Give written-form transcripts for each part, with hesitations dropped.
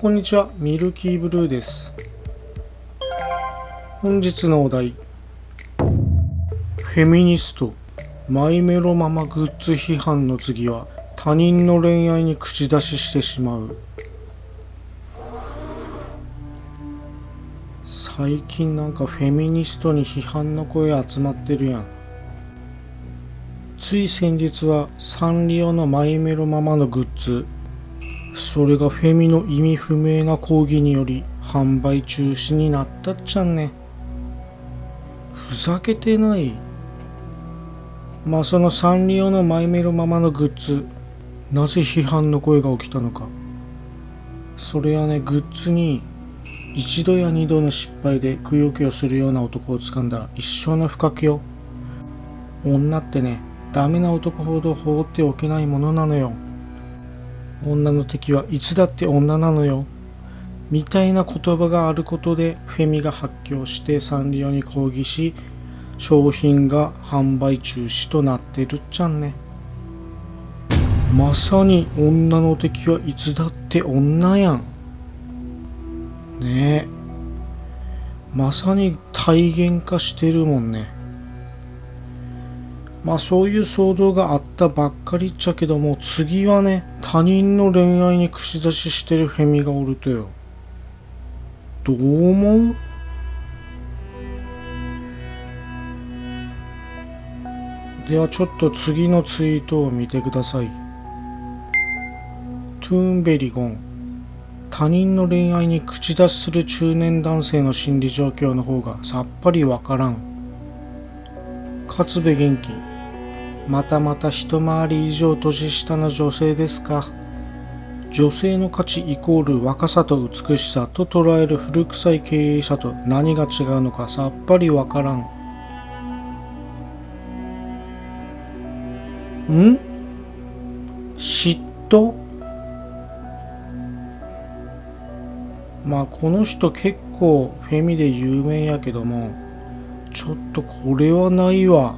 こんにちは、ミルキーブルーです。本日のお題、フェミニストマイメロママグッズ批判の次は他人の恋愛に口出ししてしまう。最近なんかフェミニストに批判の声集まってるやん。つい先日はサンリオのマイメロママのグッズ、それがフェミの意味不明な抗議により販売中止になったっちゃんね。ふざけてない？まあそのサンリオのマイメロママのグッズ、なぜ批判の声が起きたのか。それはね、グッズに一度や二度の失敗でくよくよするような男を掴んだら一生の不覚よ。女ってね、ダメな男ほど放っておけないものなのよ。女の敵はいつだって女なのよ、みたいな言葉があることでフェミが発狂してサンリオに抗議し、商品が販売中止となってるっちゃんね。まさに女の敵はいつだって女やんねえ。まさに体現化してるもんね。まあそういう騒動があったばっかりっちゃけども、次はね、他人の恋愛に口出ししてるフェミがおるとよ。どう思う？ではちょっと次のツイートを見てください。トゥーンベリゴン、他人の恋愛に口出しする中年男性の心理状況の方がさっぱりわからん。勝部元気、またまた一回り以上年下の女性ですか。女性の価値イコール若さと美しさと捉える古臭い経営者と何が違うのかさっぱりわからん。ん？嫉妬？まあこの人結構フェミで有名やけども、ちょっとこれはないわ。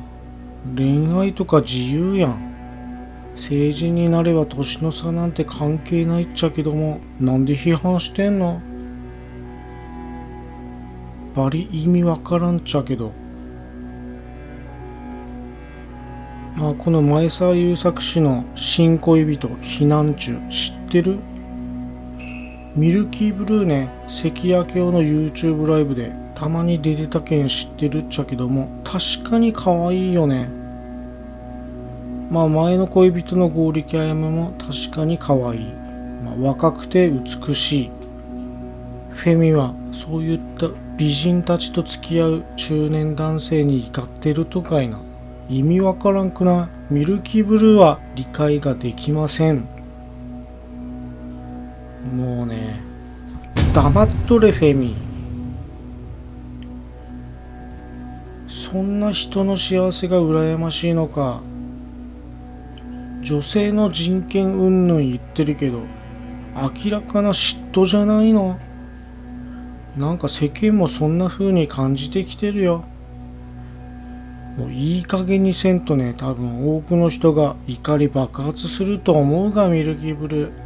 恋愛とか自由やん。成人になれば年の差なんて関係ないっちゃけども、なんで批判してんの？バリ意味わからんっちゃけど。まあこの前澤友作氏の新恋人避難中知ってる？ミルキーブルーね、関谷教の YouTube ライブでたまに出てたけん知ってるっちゃけども、確かに可愛いよね。まあ前の恋人の剛力彩芽も確かに可愛い、まあ、若くて美しい。フェミはそういった美人たちと付き合う中年男性に怒ってるとかいな。意味わからんくない？ミルキーブルーは理解ができません。もうね、黙っとれフェミ。そんな人の幸せが羨ましいのか。女性の人権云々言ってるけど、明らかな嫉妬じゃないの？なんか世間もそんな風に感じてきてるよ。もういい加減にせんとね、多分多くの人が怒り爆発すると思うが、ミルキーブルー。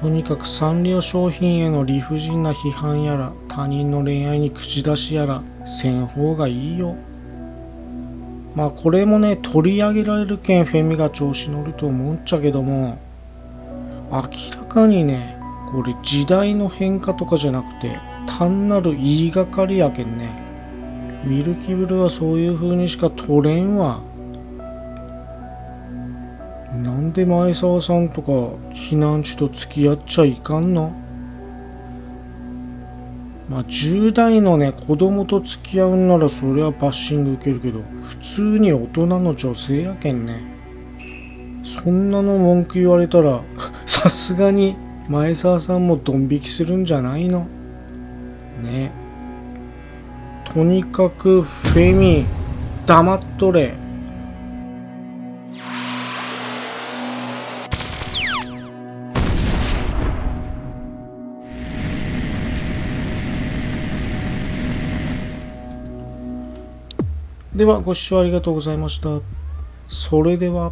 とにかくサンリオ商品への理不尽な批判やら、他人の恋愛に口出しやらせん方がいいよ。まあこれもね、取り上げられるけんフェミが調子乗ると思っちゃけども、明らかにね、これ時代の変化とかじゃなくて単なる言いがかりやけんね。ミルキーブルーはそういう風にしか取れんわ。なんで前澤さんとか避難所と付き合っちゃいかんの？まあ10代のね、子供と付き合うんならそれはバッシング受けるけど、普通に大人の女性やけんね。そんなの文句言われたらさすがに前澤さんもドン引きするんじゃないの？ね。とにかくフェミ黙っとれ。ではご視聴ありがとうございました。それでは。